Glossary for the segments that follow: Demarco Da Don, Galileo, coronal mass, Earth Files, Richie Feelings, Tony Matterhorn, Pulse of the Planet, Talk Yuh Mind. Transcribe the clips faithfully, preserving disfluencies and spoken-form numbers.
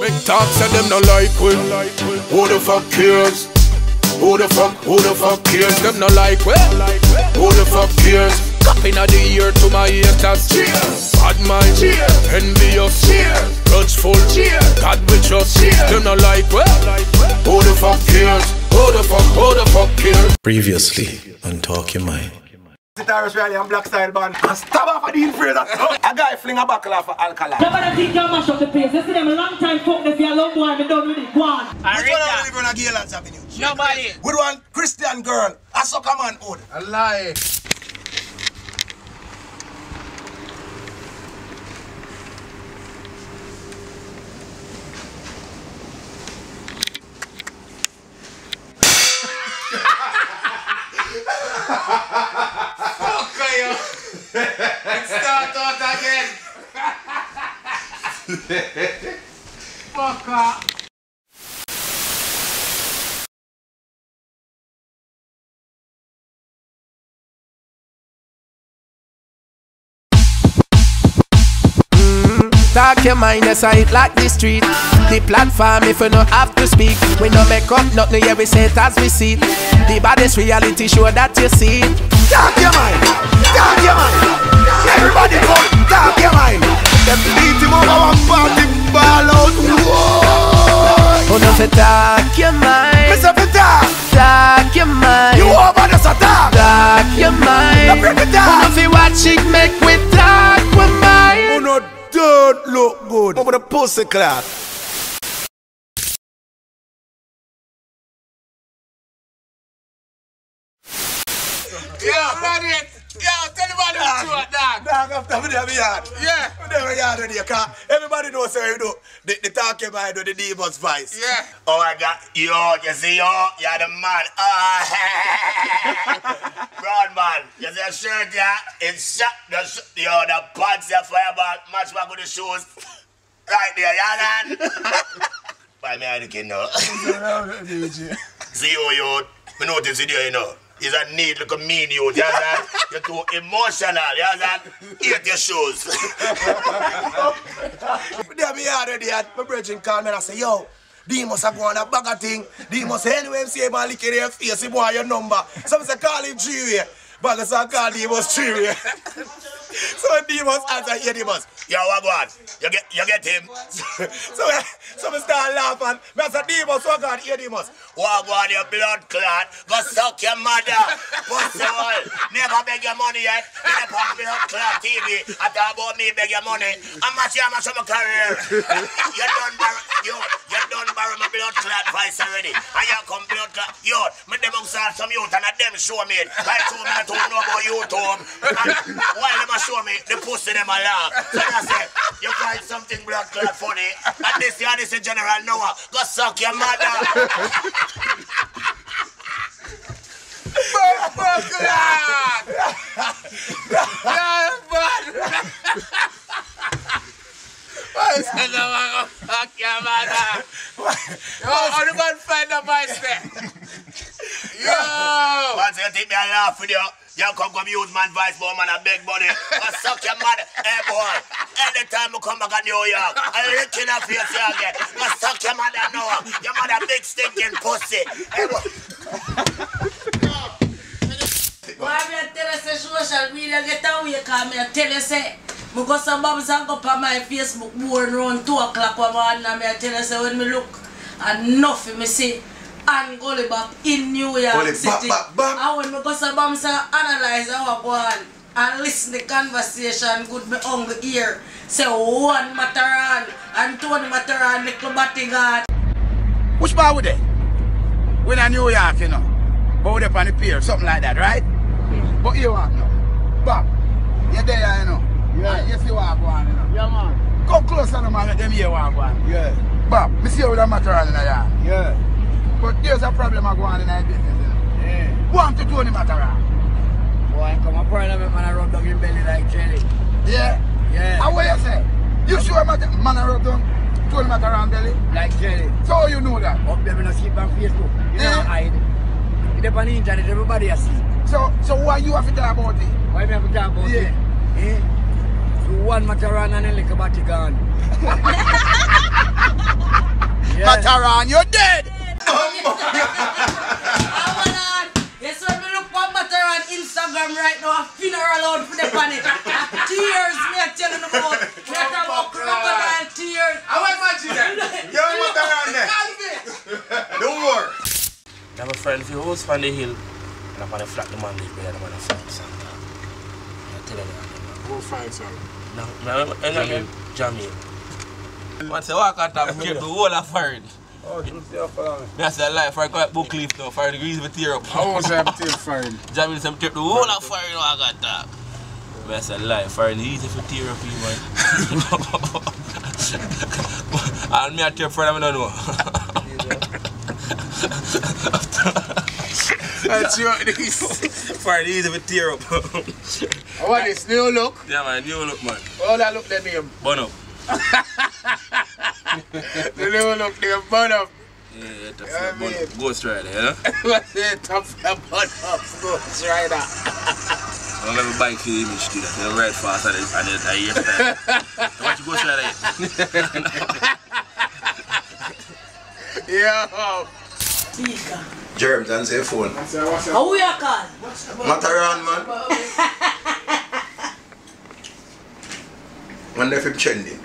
Big talk said them no like we. Who the fuck cares? Who the fuck, who the fuck cares? Them no like we. Who the fuck cares? Cupping of the ear to my haters. Cheers. Bad mind. Cheers. Envious. Cheers. Grudgeful. Cheers. God we trust. Cheers. Them no like we. Who the fuck cares? Who the fuck, who the fuck cares? Previously on Talk Yuh Mind. Guitarist Riley and Black Style Band and stab off of the infrared. A guy fling a backla for alkaline. Never gonna think you're mash up the place. They see them a long time folk they feel low boy and they done with it. Go on. Which one are you gonna give Gaylords Avenue? Nobody. Good one, Christian girl. A soccer man old. A lie. Let's start out again! Fuck off! Talk your mind, yes, I hit like the street. The platform, if you don't have to speak. We no make up nothing, yeah, we say it as we see it. The baddest reality show that you see. Talk your mind, talk your mind. Everybody come, talk your mind. Them beat him over one party, ball out. Whoa! Oh, no, say talk your mind. Mister Peter, talk your mind. You over the talk. Talk your mind. Now break it down. Oh, no, say watch it, make we talk with mine. Oh, no, don't look good. Over the pussy clap. Yeah, yeah, tell him about the truth, dog. Dog, after we have a yard. Yeah. We have a yard already, because everybody knows how you do. The, the talking mind with the demon's voice. Yeah. Oh, I got you, you see, yo, you're the man. Oh, brown man, you see your shirt, yeah? It's shot, the, sh yo, the pants, your fireball, match back with the shoes. Right there, you know? By me, I don't know. See, yo, yo, I know this video, you know. Is a need, look a mean you, you understand? You're too emotional, you understand? Eat your shoes. There me already had my brethren call me and I say, yo, they must have gone a bag of thing. They must have N W M C man lick in their face, he boy your number. So I say, call him three-way. But I say, call Demos three-way. So Demos answer, yeah, Demos. Yo, what go on? You get, you get him. So I so start laughing. I said, Demos, what go on? Yeah, Demos. What go on, your blood clot? Go suck your mother. What's the all? Never beg your money yet. Never pop blood clot T V. I talk about me beg your money. I'm not sure I'm not my career. You done borrow, yo, you done borrow my blood clot vice already. And you come blood clot. Yo, me them outside some youth and them show me. I told me I don't know about you, Tom. And while them show me, the pussy them a laugh. So I say, you find something blood clot funny. And this year, this is General Noah. Go suck your mother. Blood clot! Blood clot! Why is that going to fuck your mother? How do you find the voice there? Yo! Once you take me a laugh with you, you come come use man advice for man a big money. I suck your mother. Hey boy, anytime you come back to New York, I lick in her face you again. I suck your mother now. Your mother big stinking pussy. Hey boy. Why I tell you say social media get away because I tell you say I go some bobs and go on my Facebook board around two o'clock one morning and I tell you say when I look and nothing I see. And go back in New York Golly City. Bop, bop, bop. And when me go to Bamsa, analyze our one and listen to the conversation, good me on the ear. Say one Matterhorn and Tony Matterhorn, little batting guard. Which bar we there? We're in New York, you know. But we're up on the pier, something like that, right? Yeah. But you are now. Bob, you're there, you know. Yeah. And yes, you are going, you know. Yeah, man. Come closer to man, let them hear you are going. Yeah. Bob, I see you with a Matterhorn in the yard. Yeah. But there's a problem I go on in my business, you know. Yeah. Go on to Tony Matterhorn. Boy, come on, problem with man, I rub down your belly like jelly. Yeah? Yeah. And what you say? You sure man, I rub down Tony Matterhorn belly? Like jelly. So how you know that? Up there, I don't keep on Facebook. You yeah. Don't hide. It depends on the internet, everybody has seen. So, so why you have to talk about it? Why you have to talk about yeah. It? Yeah. So one Matterhorn and then like a batty gone. Matterhorn, you're dead! I want on. Yes, when me look for Matterhorn Instagram right now, a funeral out for the planet. Tears, me I tell you about. Me I talk about crocodile tears. I want imagine that. You're Matterhorn there. Don't worry. I have a friend who house from the hill, and I'm going to flat the man live there, I'm going to find Santa. I'm tell you that. Go find Santa. No, no, no, Jamil. Once you walk out and give the whole of Farid. Oh, you see how far. That's the life. I got book leaf now. Farid agrees with tear up. How much I have to tear Farid? Jamil said tear the whole of Farid walk out that. That's the life. Farid easy for tear up you, man. And me I tear Farid, I don't know. That's your this. Farid easy for tear up. I want this new look. Yeah, man. New look, man. All that look that name. Bun up. The little look, they burn up. Yeah, tough yeah, bun up. Ghost Rider, yeah? What's it? Tough bun up, Ghost Rider. I don't have a bike for the image to that. They ride fast at the year time. Watch Ghost Rider. Yo! Speaker. Germs, answer your phone. How we are called? Matterhorn, man. Wonder if it's trendy.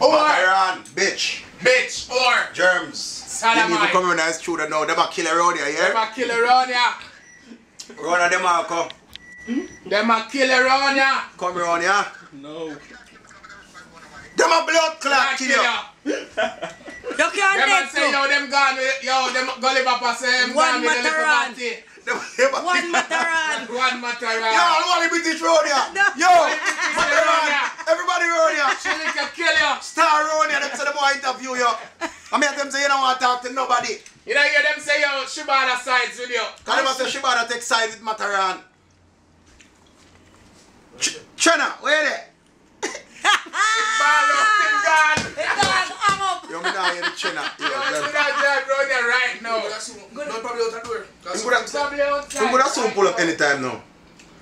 Or Matterhorn, bitch. Bitch, or Germs. Salamai. They need to come and ask children now. They're a killer around here, yeah? They're a killer around here. Run at them all, come. Hmm? They're a killer around here. Come around here. No. Them a blood clot killer. You can't say, yo, them gone with, yo, them go live up and say, them gone with the little party. One Matterhorn. One Matterhorn. Yo, I want to be this road here. No. Yo, Matterhorn. Everybody road here. She can kill you. Star road here. Them say they want to interview you. I mean, them say you don't want to talk to nobody. You know, hear them say, yo, Shibada sides with you. Because them say Shibada take sides with Matterhorn. Ch Chena, where you there? Ball up, it's gone. It's gone, I'm up. Yo, me not hear the Chena. Yo, me not drive road here right now. No problem out the door. You could have soon pull up anytime now.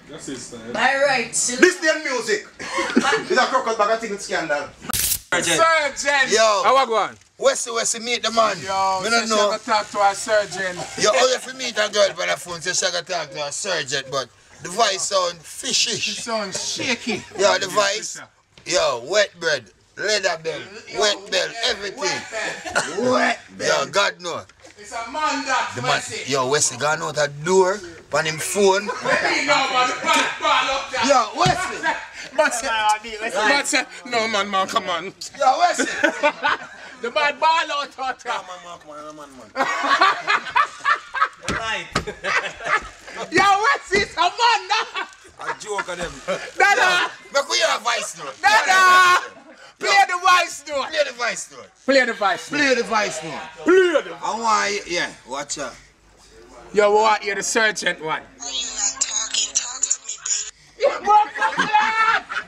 That's his style. By rights. This damn music. It's a crocodile bag of thing with scandal. Surgeon. Surgeon. Yo. How are you going? Westy, Westy, meet the man. Yo, me don't know. I got to talk to a surgeon. Yo, all if you meet a girl by the phone, so she got to talk to a surgeon, but the voice sound fishish. It sounds shaky. Yo, the voice. Yo, wet bread, leather bell, yo, wet bell, everything. Wet bell. Wet bell. Yo, God know. It's a man that the man, yo, Wesley gone out a door, on him phone. Yo, Wesley. Wesley. No, man, man, come on. Yo, Wesley. The bad ball out, out. Come on, come on, come on, man. The light. Yo, Wesley, it's a man that. A joke on them. Dada! Make we hear a voice note. Dada! Play the voice note. Play the voice note. Play the voice note. Play the voice note. Play the voice note. I want, yeah, watch out. Yo, we want you the surgeon one. Are you not talking? Talk to me, baby.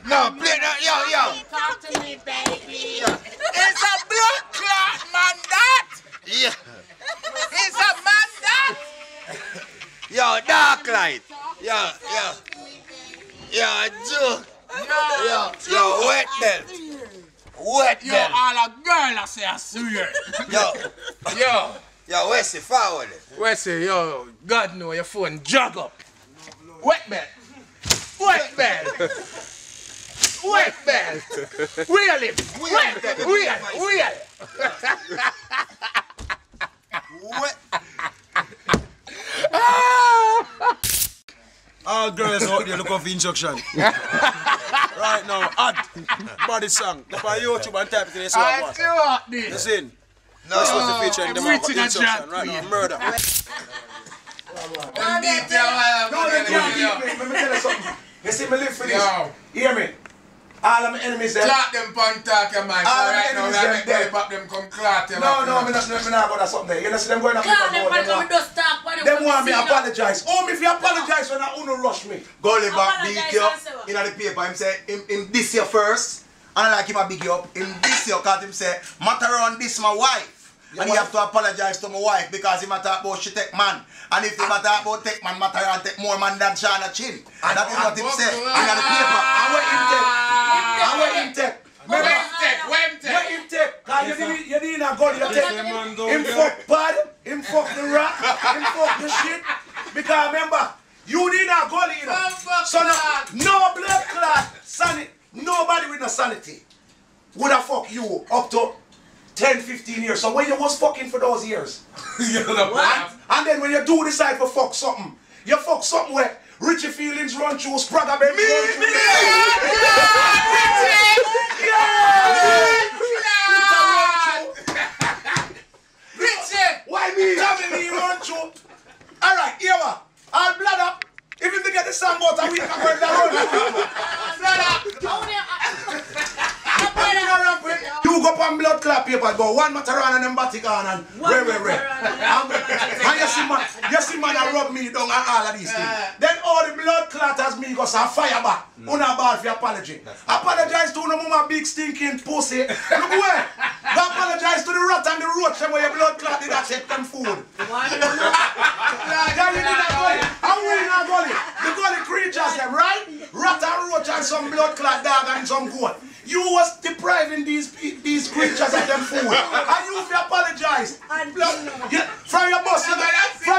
No, play that, yo, yo. Talk to me, baby. It's a blood clot, man, that. Yeah. It's a man, that. Yo, dark light. Yo, yo. Yo, Joe. Yo, yo, yo, wet belt. Wet belt. Yo, all a girl I say I see her. Yo. Yo. Yo, where's it forward? Where's it? Yo, God know your phone jog up. Wet belt. Wet belt. Wet belt. Real him. Wet belt. Real. Real. Wet. All girls out there looking for instruction. Right now, ad, body song. Go on YouTube and type it in this one. I see what this. Listen, that's what the feature in the man for instruction right now. Murder. Don't let y'all keep me. Let me tell you something. You see me live for this. Hear me? All of my enemies there. Clap them punk talk your mind. All right now, now make them pop them come clap them. No, no, me not know about that something. You know see them going up with them. Clap them punk come just talk. Them want me apologize. Oh, me if you apologize when I don't rush me. Gulliver beat you up in the paper. Him say him him this year first. And I like him a big you up. Him this year cause him say Matterhorn this my wife. And you have to apologize to my wife because he matter about she take man. And if he matter about take man, Matterhorn take more man than Shana Chin. And that is what him say in the paper. And what him take? And what him take? What him take? What him take? Cause you did you in a gully that take him fuck bad, him fuck the rap, him fuck the shit. Because remember, you did not go in. So no, no blood clot, sanity, nobody with no sanity would have fucked you up to ten, fifteen years. So when you was fucking for those years, and, and then when you do decide to fuck something, you fuck something where Richie Feelings run through, Spraga baby. Me, me, me, Richie! Why me? Family run through. All right, here we are. I'll blood up. If you get the song out, I will come back down. Blood up. You go on blood clap paper, go one Matterhorn and them Vatican and re re re. And you see man, you see man that rub me down and all of these things. Then all the blood clatters me go say fire back. Una ball for apology. Apologize to no mama big stinking pussy. Look where. Go apologize to the rat and the roach where your blood clot did that take them food. Some blood clot dog and some goat. You was depriving these these creatures of them food. And you apologize. And blood, yeah, from your boss, from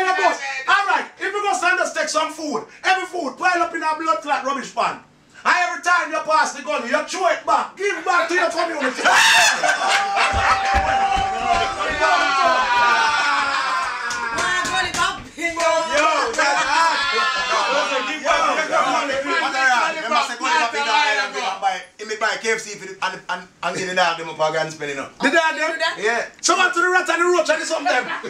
your boss. Alright, if you go stand us, take some food. Every food, pile up in a blood clot rubbish pan. And every time you pass the gun, you throw it back. Give back to your community. Buy K F C for the, and and and give the dog them up again and spend it up. The dog them? Yeah. Someone to the rat and the roach and something. Give back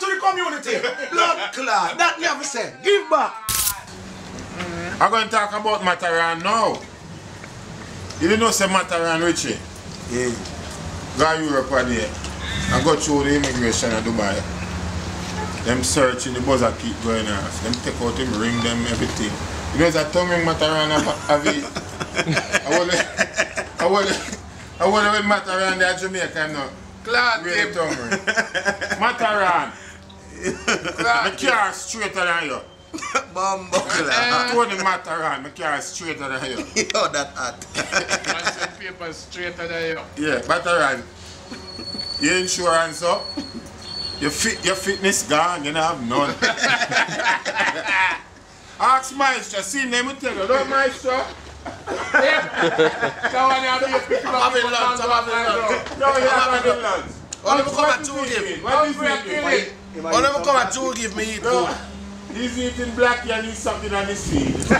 to the community. Blood clot. That never said. Give back. Mm-hmm. I'm going to talk about Matterhorn now. You didn't know say Matterhorn Richie? Yeah. Go to Europe one day. I go through the immigration in Dubai. Them searching, the buzzer keep going off. Them take out him, ring them, everything. You know that tongue ring Matterhorn have it. I want to, I want to, I want to Matterhorn there in Jamaica now. Clad really tongue ring. Matterhorn. My car straighter than you. Bumbo clad. Tony Matterhorn, my car straighter than you. Yo, that hot. I said paper straighter than you. Yeah, Matterhorn. Your insurance up. Your fit, your fitness gone. You don't have none. Ask Maestro. See, let me tell you. Don't Maestro. Yeah. Go on out here, pick up. I'm having lunch, I'm having lunch. No, you're having lunch. Only come at two give. Only come at two give me eat food. He's eating black and he's sucking on his seed.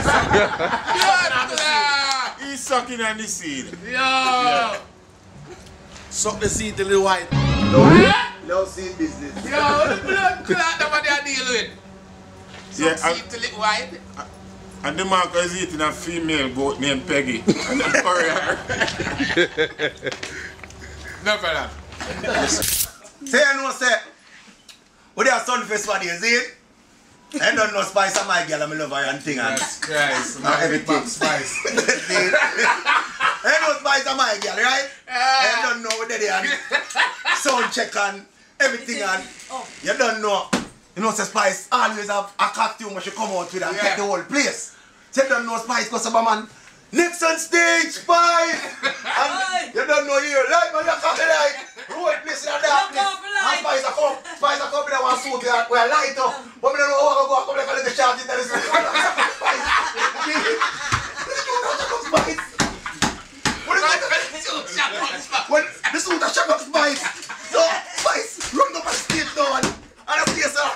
He's sucking on his seed. Yo! Suck the seed till the white. No seed business. Yo, the blood clot that they are dealing with. Suck seed till it white. And Demarco is eating a female goat named Peggy. And I'm sorry. No fella. Say you know say. What they are sun face for you, see it? I don't know spice of my girl and I love her and thing and Christ, my everything. Spice. I don't know spice of my girl, right? I don't know what they are. Sound check and everything and you don't know. You know, say Spice always have a costume when she come out with and yeah. Take the whole place. So you don't know Spice because of a man. Next on stage, Spice! And you don't know here, like man, you come to light. Road place in a dark place. And Spice a come, Spice a come in a one suit that we are light up. But we don't know how I go, I come like a little shot in the street. Spice! Spice! What is that? The suit a shot on Spice! So, Spice, run up and stage down. And I'm here, sir. I'm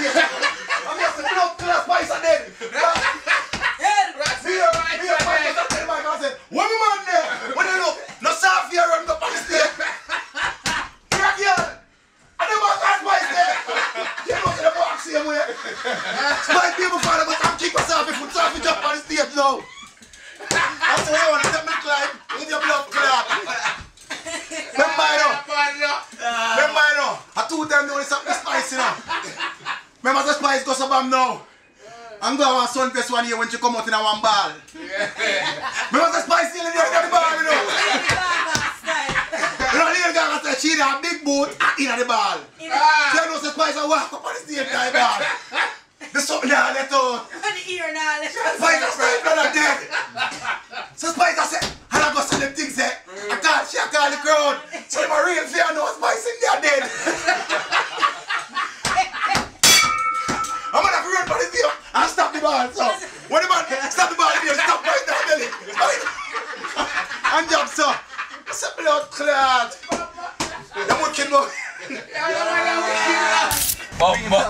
here, sir. I'm here, sir. I'm here, sir. Spice and then. Head, right? Me, you're right. Me, you're right. I tell my man, I said, what am I on there? What do you know? No, sir, if you're on the police there. You're here. And then my man, Spice there. You know, in the box here, man. Spice, people, father, but I'm keeping myself if we talk to jump on the stage now. I said, hey, man, let me climb with your blood clot. Remember, you know. Remember, you know. I told them they only something spicy now. Remember the Spice goes up now. I'm going to have a sun face one year when she come out in a one ball. Remember the Spice in the other ball, you know. You know, the girl said she had a big boot in the ball. You know the Spice and walk up on the stage in the ball. The something now let out. The ear now let out. Spice and Spice not dead. So Spice said, and I go see them things there. I can't, she can't call the crowd. So my real fear knows Spice. Bok. Bok bok.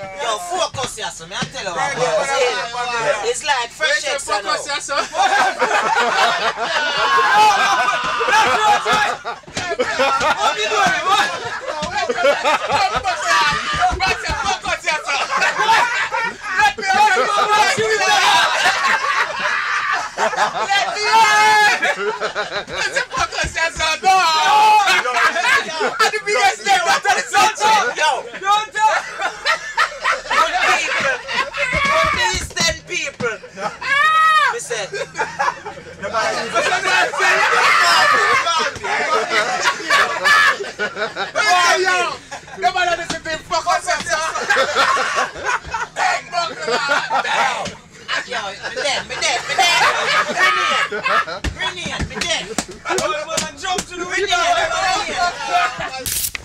Yo, focus yourself, I tell you what. It's like fresh eggs, you know. What you doing, man? Focus yourself. Let me out. Let me out. Focus yourself, no. And the biggest step after the sunset. No. Don't tell.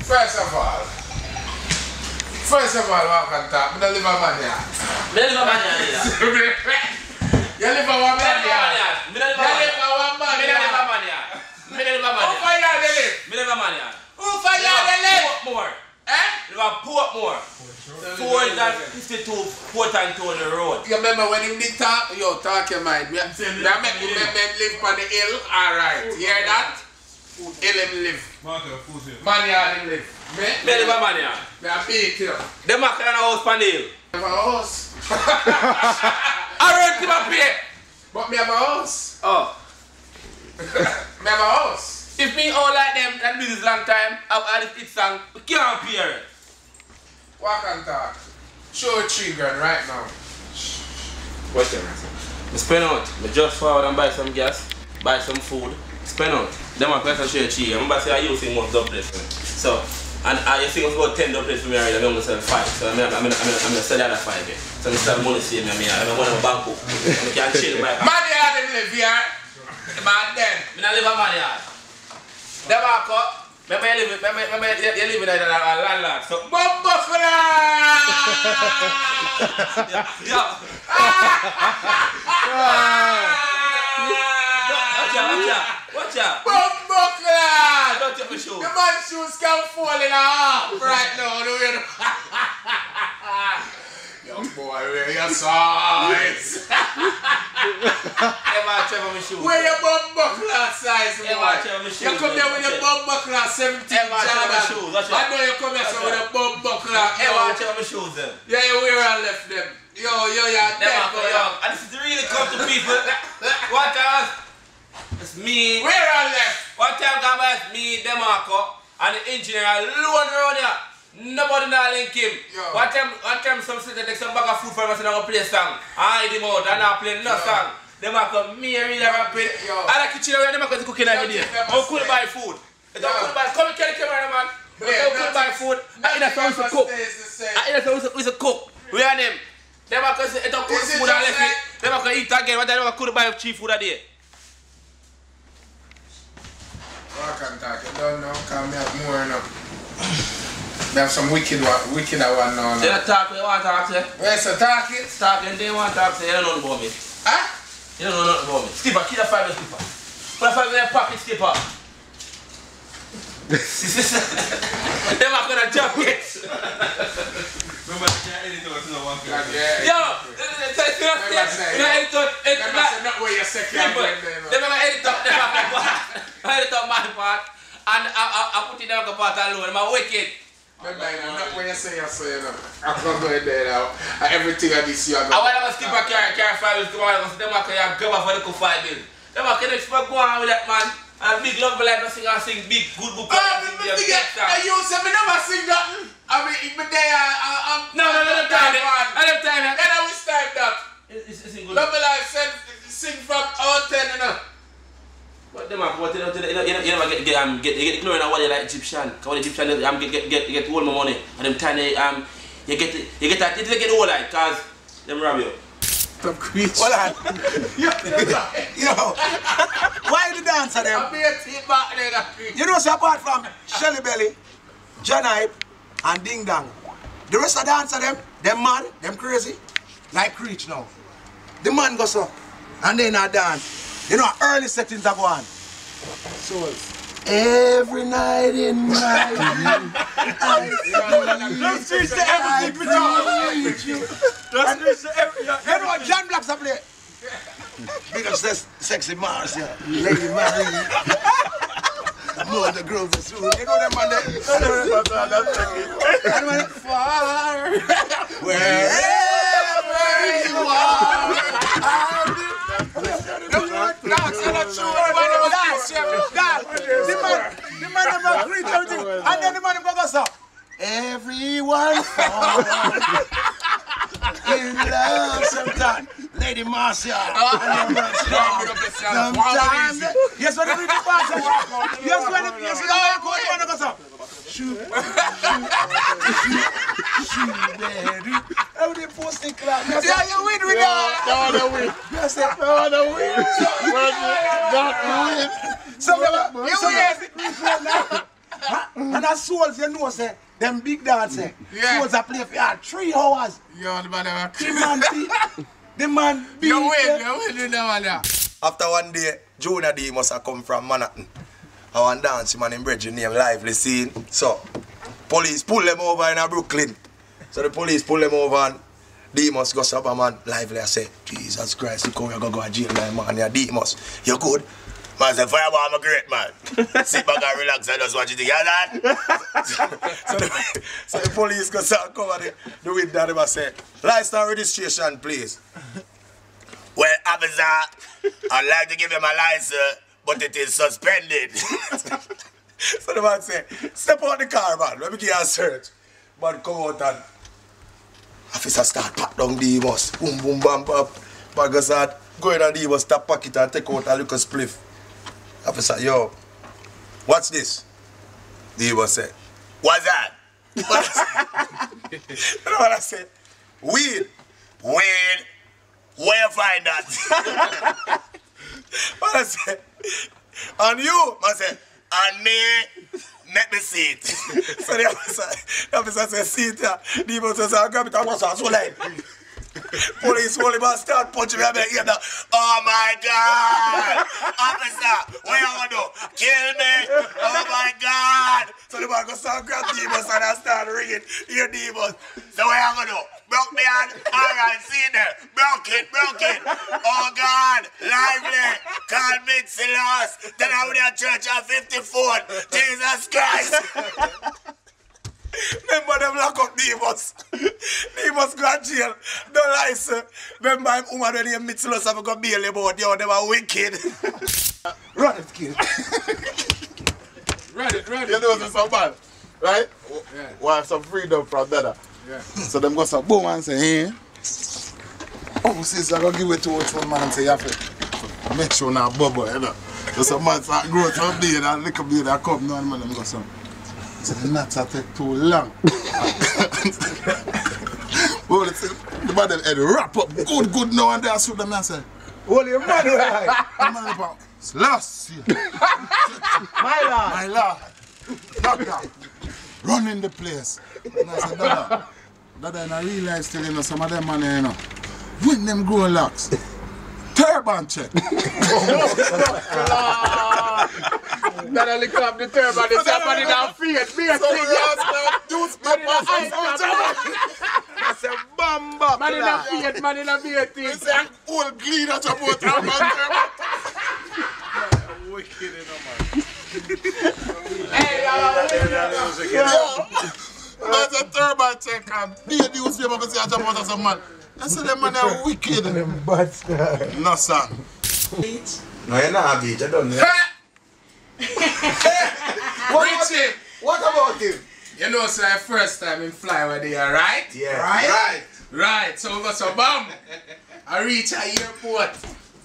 First of all, first of all, I can talk. I don't live a man here. I don't live a man here. You live a man here. I don't live a man here. I don't live a man here. I don't live a man here. Who find out they live? I live a man here. Who find out they live? Portmore. Eh? Live a Portmore. four fifty-two Port Antonio Road. You remember when him did talk? Yo, talk your mind. We have make him live on the hill. Alright. You hear that? Hill him live. Mania him live. Me? Me live a mania. Me a beat here. Them a kind of house pan the hill. Me have a house. I rent him a pay. But me have a house. Oh. Me have a house. If me all like them that do this long time, I've had this song, we can't pay it. Walk and talk. Show three grand right now. Watch them. I spend out. I just forward and buy some gas, buy some food. Spend out. Them are going to share cheese. I remember saying I used to sing one double plate for me. So, and I think it was about ten double plates for me already. I'm going to sell five. So, I'm going to sell the other five again. So, I'm going to sell money to me. I'm going to bank up. I can chill my back. Money yard in live here. Man, then. I don't live in money yard. Them are cut. Remember you live in a landlord. So, bumbo for that! Yo. Watch out, watch out. Watch out! Bumbo clad! Don't take my shoes. The man's shoes can fall in half right now. Do you know? Young boy, where your size? Never check my shoes. Where your bumbo clad size, boy? Never check my shoes. You come here with your bumbo clad seventeen Jordan. Shoes. I know you come here with a bumbo clad. Never check my shoes then. Yeah, you wear and left them. Yo, yo, yeah. Never young. And this is really come to people. Watch out. It's me. Where are left? One time come back, me, Demarco, and the engineer alone around here. Nobody not link him. One time, one time some sister take some bag of food from us and I go play a song. I hide him out and I play no song. Demarco, me and really I play. I like kitchen where Demarco is cooking every day. I could buy food. I could buy. Come and carry the camera, man. I could buy food. I either used to cook. I either used to cook. We are them. Demarco is eating cooked food and left it. Demarco eat again. One time Demarco could buy cheap food a day. I can talk, you don't know, because I have more now. I have some wicked one, wicked one now. You don't talk, you want to talk to? Yes, you talk it. Talk it, you want to talk to, you don't know about me. Huh? You don't know nothing about me. Skipper, kill a five-year skipper. Put a five-year pocket skipper. Them are going to jump it. Remember, you can't edit out, you don't want to. Yo, you don't edit out. Remember, say not where you're second. Remember, edit out, never like what? I did my part, and I put it down the part alone. I'm wicked. Remember, not when you say yes, you know. I'm not going there now. Everything I did, see, I got. I want to skip a car, car five minutes tomorrow. Them are going to go for the five minutes. Them are going to go on with that man. And big love like nothing. I sing big good book. Oh, you say me never sing that. I mean, but they are. No, no, no, no time. I don't time. And I wish time that. It's good. Love life said sing from all ten, you know. But them are, you never get, get, um, get, you get ignorant of what they like Egyptian. Because Egyptian, um, get, get, get, get all my money. And them tiny, um, you get, you get that, you get all that, because them rob you. fucked up creature. Hold on. You know, why the dancer them? I it back there, that you know, so apart from Shelly Belly, John Hype, and Ding Dong, the rest of the dancer them, them mad, them crazy, like Creech now. The man goes up, and then I dance. You know, early settings are going. Souls. Every night in my room. Let's switch to everything. Let's switch to everything. You know what John Black's a play? Big up Sexy Mars, yeah. Lady Mary. More the Grove is soon. You know them on the far. Wherever you are. That's not sure. The man, the man about three thirty, and then the man about us up. Everyone in love sometimes. Lady Marcia. Sometimes. Yes, when the people pass us. Yes, when the yes, when the man goes up. Shoot, shoot, shoot, shoot, baby. How they post the clap? Yeah, you win with that. Yeah, they win. Yes, they win. That win. So you win. And that Souls, you know, say them big dancers. Yeah. Souls are play for three hours. Yeah, the man, the man, the man. You win, you win, you know, man. After one day, Junior D must have come from Manhattan. I want dance, man, in Bridge, name lively scene. So police pull them over in Brooklyn. So the police pull them over and Demos goes up and man lively and say, Jesus Christ, you come, you're gonna go to jail, man, you're Demos. You're good. Man said, Fireball, I'm a great man. Sit back and relax and just watch it together. so, the, so the police goes up and cover the, the window and they say, license registration, please. Well, officer, I'd like to give him a license, but it is suspended. So the man said, step out the car, man. Let me give you a search. Man, come out and officer start pat down Demos, boom boom bam bam. Bagger start going on Demos, tap pocket and take out a little spliff. Officer, yo, what's this? Demos said, what's that? You know what I said? Weed. Weed. Where you find that? What I said? And you? I said, and me? Let me see it. So the officer, the officer said, see it here. The officer said, grab it and what's on so like. Police holy man start punching me. I'm like, oh my God. Officer, what you want to do? Kill me. Oh my God. So the man goes and grab Demos and I start ringing. Here Demos. So what you want to do? Broke me hand. All right, see it there. Broke it, broke it. Oh God, lively. Call me Silas. Then I would have church on fifty-fourth. Jesus Christ. Remember them lock up Demos. Demos go to jail. No license. Remember him woman when he meets us and we go bail about. Yo, they were wicked. Run it, kid. Run it, run it. You know what's so bad? Right? Yeah. We have some freedom from that. Yeah. So them go some boom and say, eh? Oh, sis, I'm going to give it to one man and say, you have to make sure now bubble, you know. So some man start growing from there and lick up there and come down, man, and go some. So the nuts are take too long. Well, the body had wrap up good, good now and there. So the man said, holy man, right? The man about, slash. My lord. My lord. Doctor, run in the place. And I said, Dada, Dada, and I realized still, you know, some of them money, you know, when them grow locks, turban check. That I lick up the turban, the somebody down feet, feet, that's a bum bum. Man in a feet, man in a feet. It's an old glee that you put on man. Wicked in a man. Hey, y'all. That's a turban check and be a newspaper to see how you put on some man. I said them man are wicked. Them bad stuff. No, son. Beach? No, you're not a beach, I don't know. What Richie, about, what about him? You know, sir, so first time in fly where they are, right? Yeah. Right? Right. Right. So we got some bomb. I reach a airport.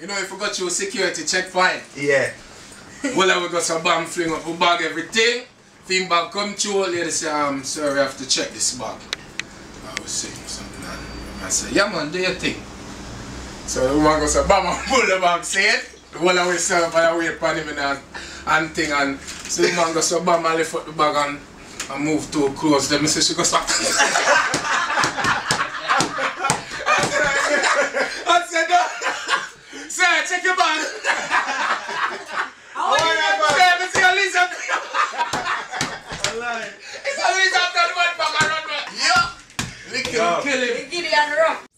You know, if we got your security check fine. Yeah. Well, we got some bomb fling up. We bag everything. Thing bag come through. Lady say, um, sir, we have to check this bag. I was saying something like that. I said, yeah, man, do your thing. So the woman goes, Bama, pull up and say it. The whole of herself and I wait for him and, and thing. And so the woman goes, Bama, lift up the bag and, and move too close. Then I say, she goes, I said, no. Sir, check your bag. How are you? Sir, I see a lizard. It's a lizard that went back and run back. Yeah. Lick him, kill him. Gideon Rock.